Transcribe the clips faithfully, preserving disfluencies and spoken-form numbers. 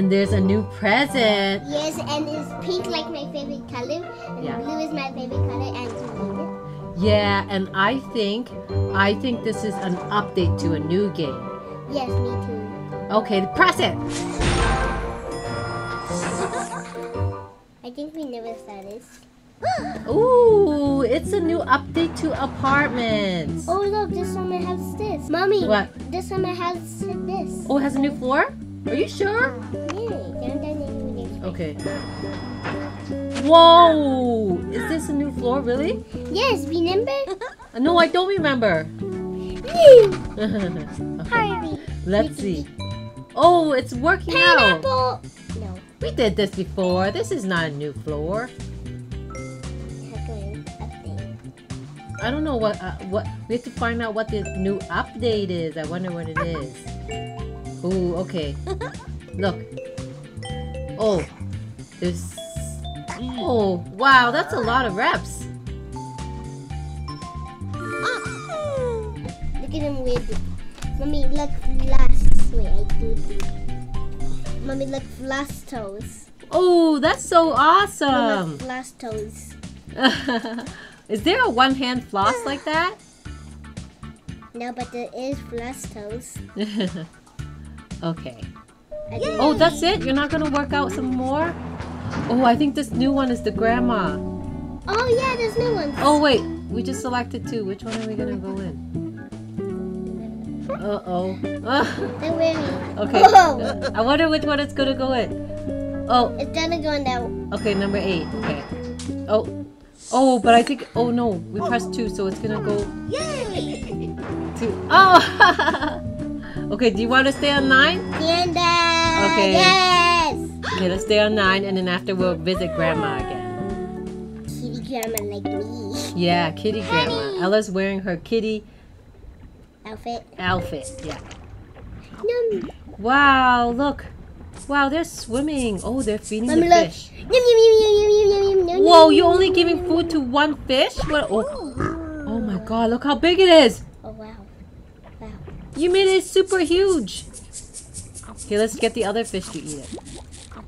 And there's a new present. Yes, and it's pink like my favorite color. And yeah. Blue is my favorite color, and you need it. Yeah, and I think, I think this is an update to a new game. Yes, me too. Okay, press it! I think we never saw this. Ooh, it's a new update to Apartments. Oh look, this one has this. Mommy, what? This one has this. Oh, it has a new floor? Are you sure? Yeah. Okay. Whoa! Is this a new floor, really? Yes, remember? No, I don't remember. Okay. Let's see. Oh, it's working out. Pineapple! No. We did this before. This is not a new floor. I don't know what uh, what we have to find out what the new update is. I wonder what it is. Ooh, okay. Look. Oh, there's. Oh, wow, that's a lot of reps. Oh. Look at him weird. Mommy, look, last way I do this. Mommy, look, last toes. Oh, that's so awesome. Look, last toes. Is there a one-hand floss like that? No, but there is floss toes. Okay. Yay! Oh, that's it? You're not going to work out some more? Oh, I think this new one is the grandma. Oh, yeah, there's new ones. Oh, wait. We just selected two. Which one are we going to go in? Uh-oh. They're wearing. Okay. Whoa. I wonder which one it's going to go in. Oh. It's going to go in that one. Okay, number eight. Okay. Oh. Oh, but I think, oh no, we pressed two, so it's gonna go. Yay! Two. Oh! Okay, do you want to stay on nine? Panda! Okay. Yes! Okay, let's stay on nine, and then after we'll visit Grandma again. Kitty Grandma like me. Yeah, Kitty Honey. Grandma. Ella's wearing her kitty outfit. Outfit, yeah. Yum. Wow, look. Wow, they're swimming. Oh, they're feeding Mom, the look. Fish. Yum, yum, yum, yum, yum, yum, yum. Whoa, you're only giving food to one fish? What? Oh. Oh my god, look how big it is. Oh, wow. Wow. You made it super huge. Okay, let's get the other fish to eat it.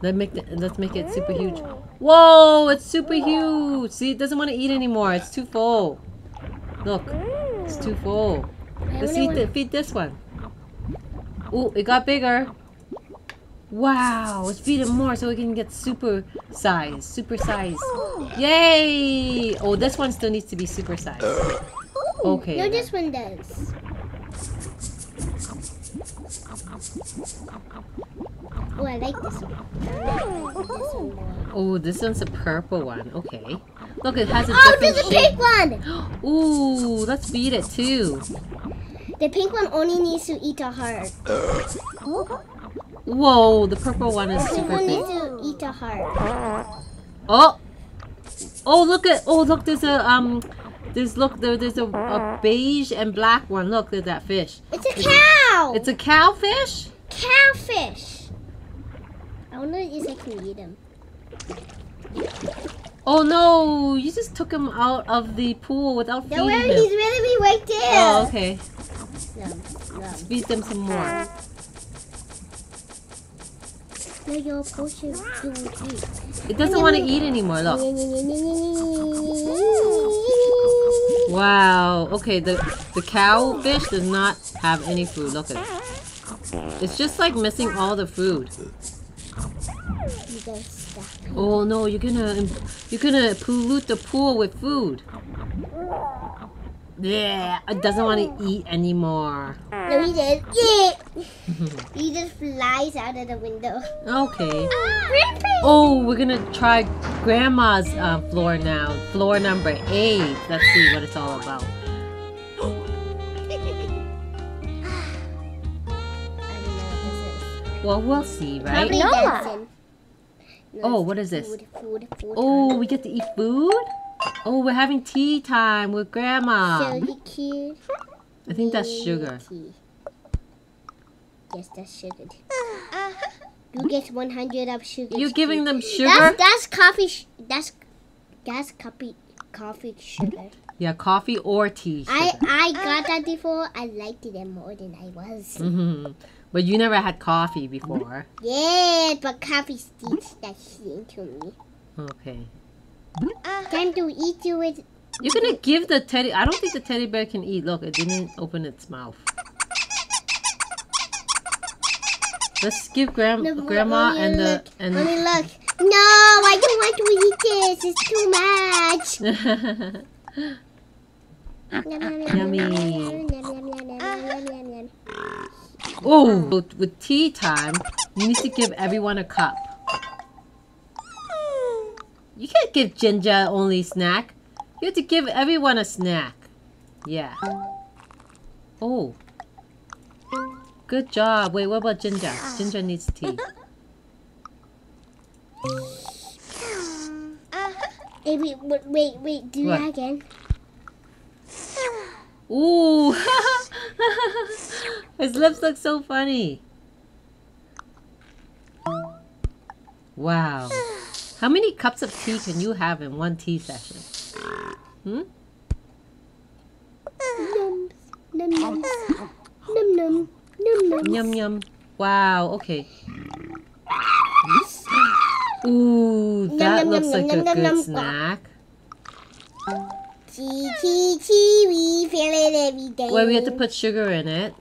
Let's make, the, let's make it super huge. Whoa, it's super huge. See, it doesn't want to eat anymore. It's too full. Look, it's too full. Let's eat the, feed this one. Oh, it got bigger. Wow, let's feed it more so we can get super size. Super size. Yay! Oh, this one still needs to be super size. Okay. No, this one does. Oh, I like this one. Oh, this one's a purple one. Okay. Look, it has a oh, different shape. Oh, there's a pink one! Ooh, let's feed it too. The pink one only needs to eat a heart. Oh. Whoa, the purple one is super big. To eat a heart. Oh, oh look at oh look there's a um there's look there there's a, a beige and black one. Look, there's that fish. It's a cow. It's a cow fish. Cow fish. I wonder if I can eat him. Oh no! You just took him out of the pool without feeding him. He's really right there. Oh okay. Let's feed them some more. It doesn't want to eat anymore, look. Wow, okay, the, the cow fish does not have any food, look at it. It's just like missing all the food. Oh no, you're gonna, you're gonna pollute the pool with food. Yeah, it doesn't want to eat anymore. No, he did. Yeah. He just flies out of the window. Okay. Ah, oh, we're gonna try Grandma's uh, floor now. Floor number eight. Let's see what it's all about. Well, we'll see, right? No. Oh, what is this? Food, food, food. Oh, we get to eat food? Oh, we're having tea time with Grandma. Sugar. I think that's sugar. Tea. Yes, that's sugar. You get one hundred of sugar. You're giving tea. Them sugar? That's, that's coffee. Sh that's that's coffee, coffee sugar. Yeah, coffee or tea sugar. I, I got that before. I liked it more than I was. Mm-hmm. But you never had coffee before. Yeah, but coffee stinks that shit to me. Okay. Uh, Time to eat to it. You're gonna give the teddy... I don't think the teddy bear can eat. Look, it didn't open its mouth. Let's give Gram no, Grandma and look, the... and let me look. No, I don't want to eat this. It's too much. Yummy. Oh, with tea time, you need to give everyone a cup. You can't give Ginger only snack. You have to give everyone a snack. Yeah. Oh. Good job. Wait, what about Ginger? Ginger needs tea. Hey, wait, wait, wait. Do what? That again. Ooh, his lips look so funny. Wow. How many cups of tea can you have in one tea session? Hmm? Num, num, num, num, num, num, yum, yum. Wow, okay. Ooh, that looks like a good snack. Tea, tea, tea, we feel it every day. Well, we have to put sugar in it.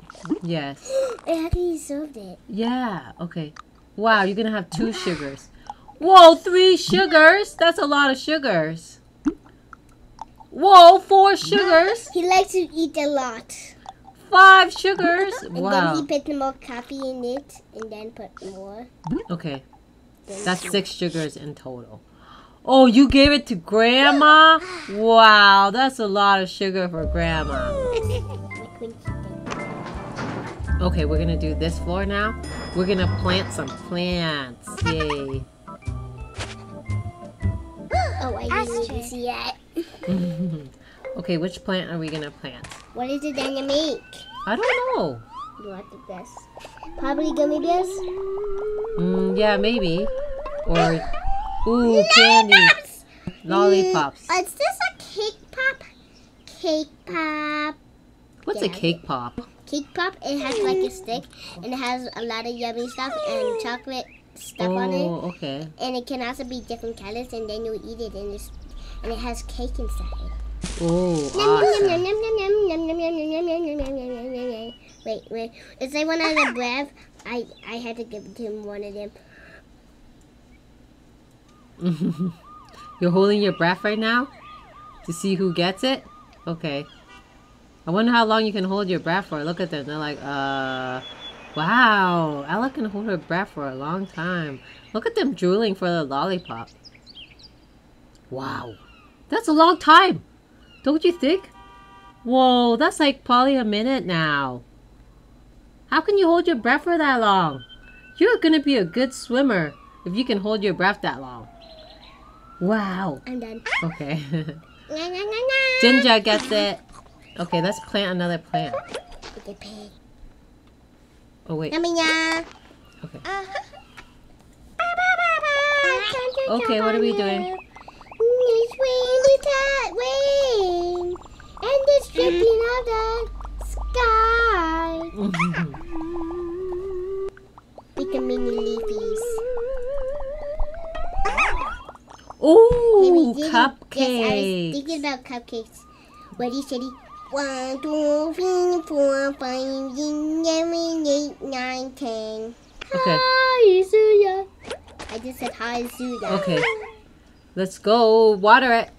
Yes. How can you solve it? Yeah, okay. Wow, you're gonna have two sugars. Whoa, three sugars? That's a lot of sugars. Whoa, four sugars? He likes to eat a lot. Five sugars? And wow. And then he put more coffee in it, and then put more. Okay. Then that's six sugars in total. Oh, you gave it to Grandma? Wow, that's a lot of sugar for Grandma. Okay, we're gonna do this floor now. We're gonna plant some plants. Yay. Oh, I didn't see that. Okay, which plant are we gonna plant? What is it gonna make? I don't know. You want the best? Probably gummy bears? Mm, yeah, maybe. Or... Ooh, candy. Lollipops. Lollipops. Mm, is this a cake pop? Cake pop. What's yeah. a cake pop? Cake pop, it has like a stick and it has a lot of yummy stuff and chocolate stuff oh, on it. Oh, okay. And it can also be different colors and then you eat it and, it's, and it has cake inside it. Oh, awesome. Wait, wait. Is there one out of breath? I, I had to give him one of them. You're holding your breath right now to see who gets it? Okay. I wonder how long you can hold your breath for. Look at them. They're like, uh... Wow. Ella can hold her breath for a long time. Look at them drooling for the lollipop. Wow. That's a long time. Don't you think? Whoa, that's like probably a minute now. How can you hold your breath for that long? You're going to be a good swimmer if you can hold your breath that long. Wow. I'm done. Okay. na, na, na, na. Ginger gets it. Okay, let's plant another plant. Oh, wait. Okay. Okay, what are we doing? It's raining, it's raining, and it's dripping out the sky. Like a mini leafies. Oh, cupcakes. Yes, I was thinking about cupcakes. What is it? one, two, three, four, five, six, seven, eight, nine, ten. Okay. Hi, Zuya. I just said hi, Zuya. Okay. Let's go water it.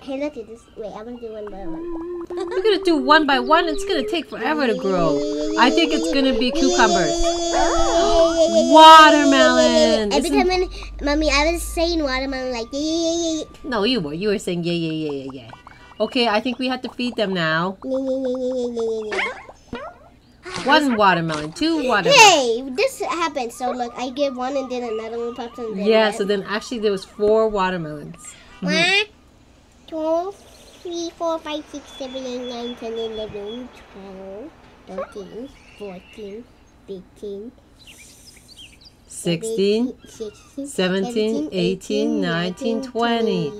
Hey, look at this. Wait, I'm going to do one by one. We're going to do one by one. It's going to take forever to grow. I think it's going to be cucumbers. Watermelon. Every time, when, Mommy, I was saying watermelon like, yeah, yeah, yeah. No, you were. You were saying, yeah, yeah, yeah, yeah, yeah. Okay, I think we have to feed them now. One watermelon, two watermelon. Hey, this happened. So, look, I give one and then another one pops in there. Yeah, so then actually there was four watermelons. Mm-hmm. twelve, three, four, five, six, seven, eight, nine, ten, eleven, twelve, thirteen, fourteen, fifteen, sixteen, seventeen, eighteen, nineteen, twenty.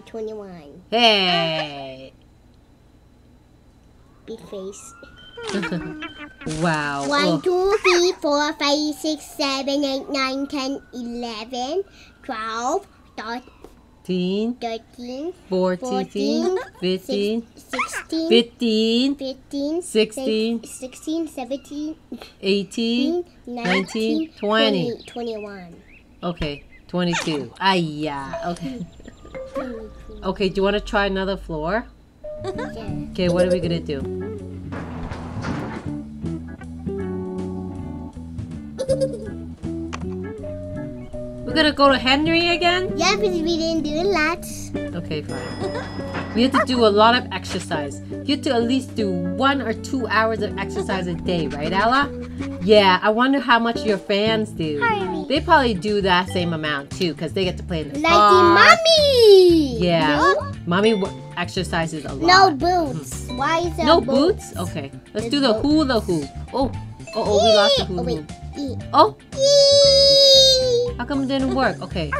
Hey! Big face. Wow. One, two, three, four, five, six, seven, eight, nine, ten, eleven, twelve, thirteen, thirteen, fourteen, fifteen, sixteen, fifteen, fifteen, sixteen, sixteen, seventeen, eighteen, nineteen, twenty, twenty-one. Okay, twenty-two. Ah, yeah. Okay. Okay. Do you want to try another floor? Okay. What are we gonna do? We're gonna go to Henry again? Yeah, because we didn't do lots. Okay, fine. We have to do a lot of exercise. You have to at least do one or two hours of exercise a day, right, Ella? Yeah, I wonder how much your fans do. Harvey. They probably do that same amount too, because they get to play in the like park. Like mommy! Yeah. No? Mommy exercises a lot. No boots. Hmm. Why is that? No boots? boots? Okay. Let's There's do the hula hoop. Oh, oh, oh, we lost the hula hoop. Oh, Yee. How come it didn't work? Okay.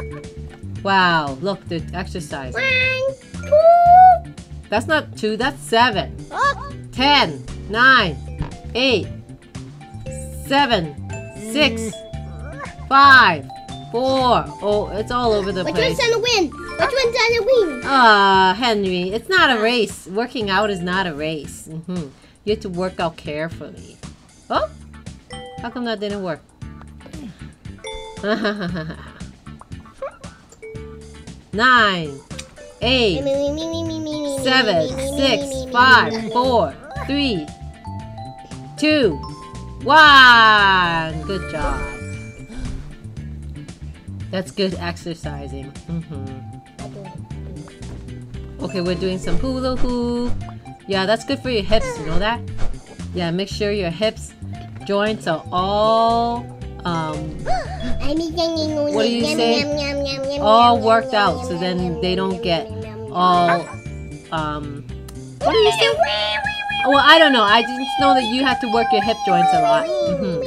Wow, look, the exercise. One, two. That's not two, that's seven. Oh. Ten, nine, eight, seven, six, five, four. Oh, it's all over the Which place. Which one's gonna win? Which one's gonna win? Ah, uh, Henry, it's not a race. Working out is not a race. Mm-hmm. You have to work out carefully. Oh. How come that didn't work? Nine, eight, seven, six, five, four, three, two, one. Good job. That's good exercising. Mm-hmm. Okay, we're doing some hula hoop. Yeah, that's good for your hips, you know that? Yeah, make sure your hips joints are all um what do you say all worked out, so then they don't get all um what do you say? Well, I don't know, I just know that you have to work your hip joints a lot. Mm-hmm.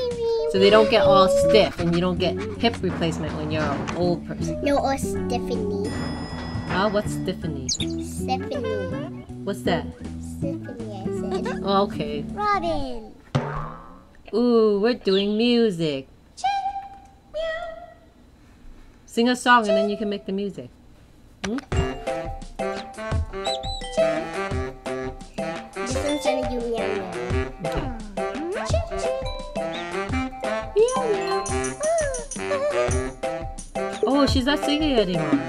So they don't get all stiff and you don't get hip replacement when you're an old person. No, or stiffening. Oh, what's stiffening? Stiffening. What's that? Stiffening, I said. Oh, okay. Robin. Ooh, we're doing music. Ching, meow. Sing a song Ching. And then you can make the music. Hmm? This one's gonna do meow meow. Okay. Ching, ching. Meow meow. Oh, she's not singing anymore.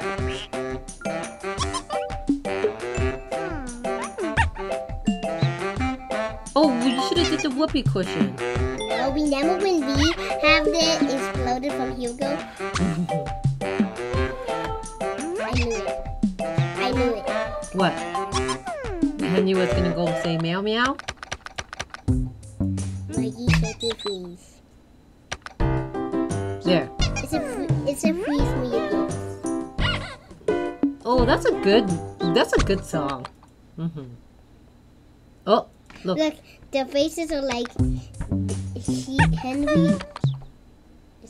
The whoopee cushion. No, we never when we have it exploded from Hugo. I knew it. I knew it. What? I knew it was gonna go and say meow meow. Maggie, shake your freeze. There. It's a it's a freeze for your ears. Oh, that's a good that's a good song. Mm-hmm. Oh, look. Look. Their faces are like she Henry. Is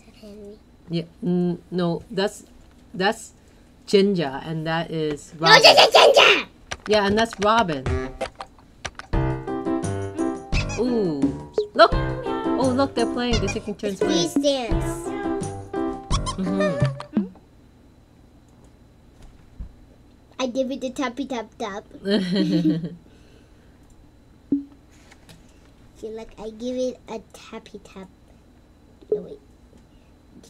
that Henry? Yeah. Mm, no, that's that's Ginger, and that is Robin. No, Ginger, Ginger. Yeah, and that's Robin. Ooh, look! Oh, look, they're playing. They're taking turns playing. Please dance. Mm-hmm. I did with the tappy tap tap. See, look, I give it a tappy tap. No, wait.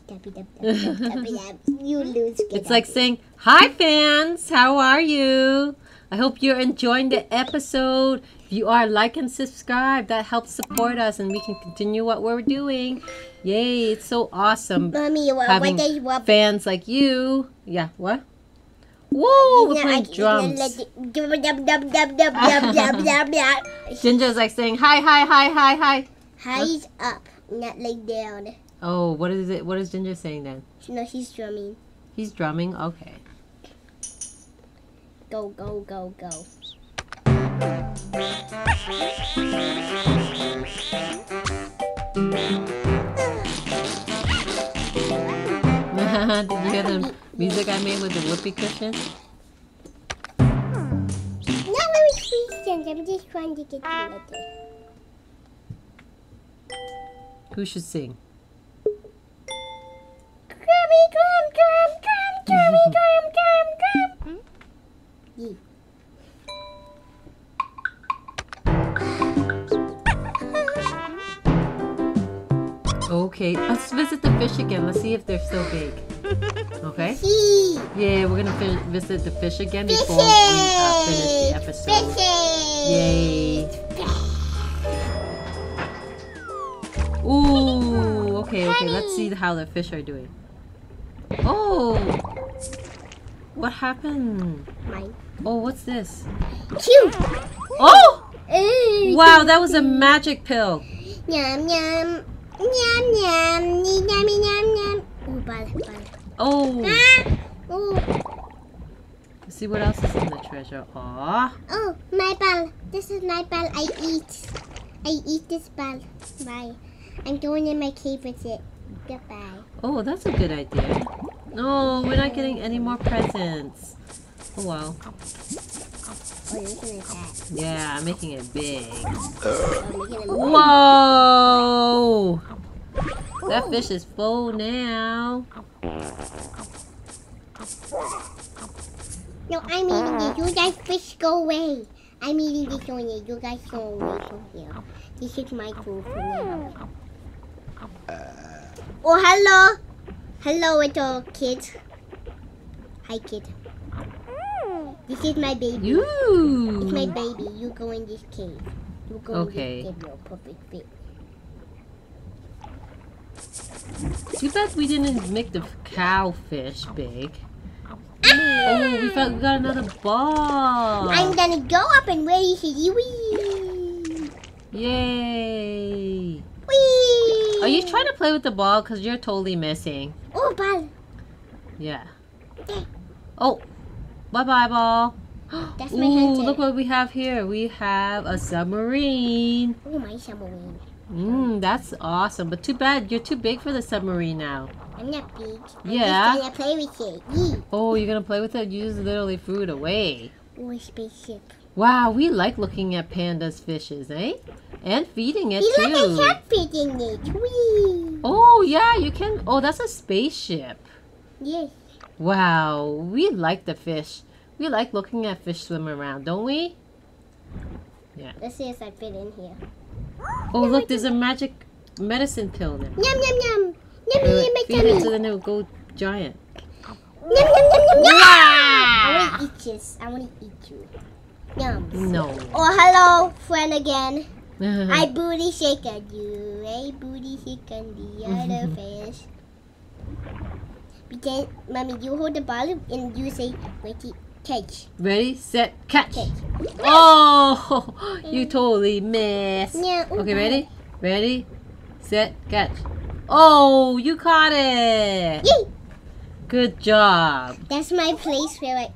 Tappy tap, tap, tap, tappy tap. You lose. It's like saying, hi, fans. How are you? I hope you're enjoying the episode. If you are, like and subscribe. That helps support us, and we can continue what we're doing. Yay, it's so awesome. Mommy, what, having what day you fans like you. Yeah, what? Whoa, we're playing drums. Ginger's like saying hi, hi, hi, hi, hi. Hi's up, not like down. Oh, what is it? What is Ginger saying then? No, he's drumming. He's drumming? Okay. Go, go, go, go. Did you hear the music I made with the whoopee cushion? Not very sweet, I'm just trying to get you like this. Who should sing? Crummy, crumb, crumb, crumb, crummy, crumb, crumb, crumb. Yeah. Okay, let's visit the fish again. Let's see if they're still big. Okay? Yeah, we're gonna fi visit the fish again before we uh, finish the episode. Fishes. Yay! Ooh, okay, okay. Let's see how the fish are doing. Oh! What happened? Oh, what's this? Cute! Oh! Wow, that was a magic pill. Yum, yum. Yum yum yum yum yum. Ooh, bad, bad. Oh. Ah. Ooh. Let's see what else is in the treasure. Aww. Oh, my ball. This is my ball. I eat. I eat this ball. Bye. I'm going in my cave with it. Goodbye. Oh, that's a good idea. No, we're not getting any more presents. Oh well. Oh, you're making it fast. Yeah, I'm making it big. Oh, making it whoa! Ooh. That fish is full now. No, I'm eating it. You guys, fish, go away. I'm eating this on it. You guys go away from here. This is my food for now. Oh, hello. Hello, little kids. Hi, kid. This is my baby. You. It's my baby. You go in this cave. You go okay. in this cave, your perfect fit. Too bad we didn't make the cowfish big. Ah! Oh, we found we got another ball. I'm gonna go up and raise it. Wee! Yay! Wee! Are you trying to play with the ball? Cause you're totally missing. Oh, ball. Yeah. Okay. Oh. Bye bye ball. That's my ooh, look what we have here. We have a submarine. Oh, my submarine. Mmm, that's awesome. But too bad you're too big for the submarine now. I'm not big. I'm yeah. Just gonna play with it. Eat. Oh, you're gonna play with it? You just literally threw it away. Or a spaceship. Wow, we like looking at Panda's fishes, eh? And feeding it you too. You like I feeding it. Whee. Oh yeah, you can. Oh, that's a spaceship. Yes. Wow, we like the fish. We like looking at fish swim around, don't we? Yeah. Let's see if I fit in here. Oh, no, look, there's a magic medicine pill there. Yum, yum, yum. Yum, yum, yum. Feed it so then it will go giant. Yum, yum, yum, yum, yum. I want to eat this. I want to eat you. Yum. No. Oh, hello, friend again. I booty shake at you. I booty shake on the other fish. Because, Mommy, you hold the ball and you say, ready, catch. Ready, set, catch. catch. Oh, you totally missed. Yeah, okay, ready? Ready, set, catch. Oh, you caught it. Yay. Good job. That's my place where I...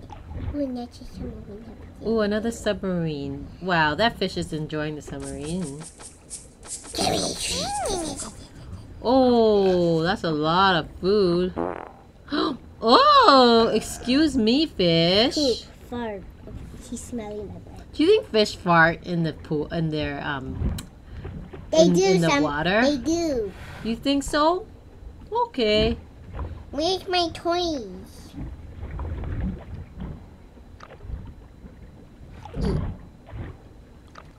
Ooh, another submarine. Wow, that fish is enjoying the submarine. Oh, that's a lot of food. Oh, excuse me, fish. He fart. He's smelling my breath. Do you think fish fart in the pool, in their um, they in, do in the some, water? They do. You think so? Okay. Where's my toys?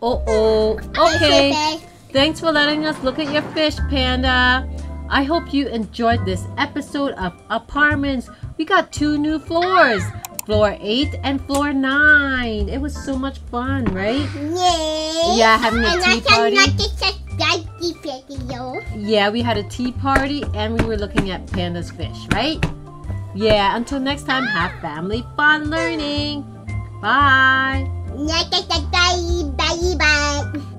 Uh oh. Okay. Thanks for letting us look at your fish, Panda. I hope you enjoyed this episode of Apartments. We got two new floors, floor eight and floor nine. It was so much fun, right? Yay! Yeah, having a tea party. Yeah, we had a tea party and we were looking at Panda's fish, right? Yeah, until next time, have family fun learning. Bye! Bye bye!